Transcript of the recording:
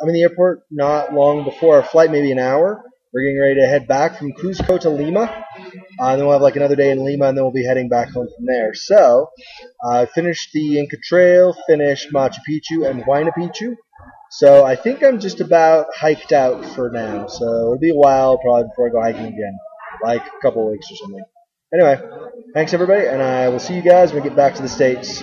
I'm in the airport not long before our flight, maybe an hour. We're getting ready to head back from Cusco to Lima. And then we'll have like another day in Lima, and then we'll be heading back home from there. So I finished the Inca Trail, finished Machu Picchu and Huayna Picchu. So I think I'm just about hiked out for now. So it'll be a while probably before I go hiking again, like a couple of weeks or something. Anyway, thanks everybody, and I will see you guys when we get back to the States.